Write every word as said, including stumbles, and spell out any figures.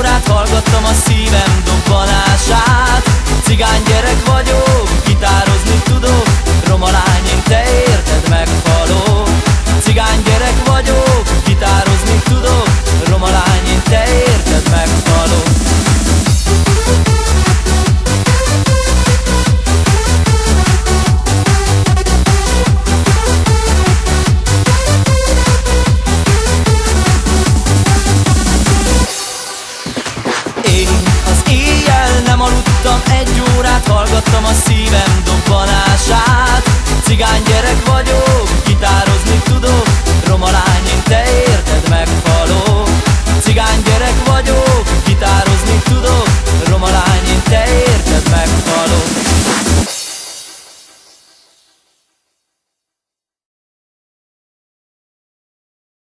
Óra hallgattam a szívem dobbanását. Cigány gyerek vagyok,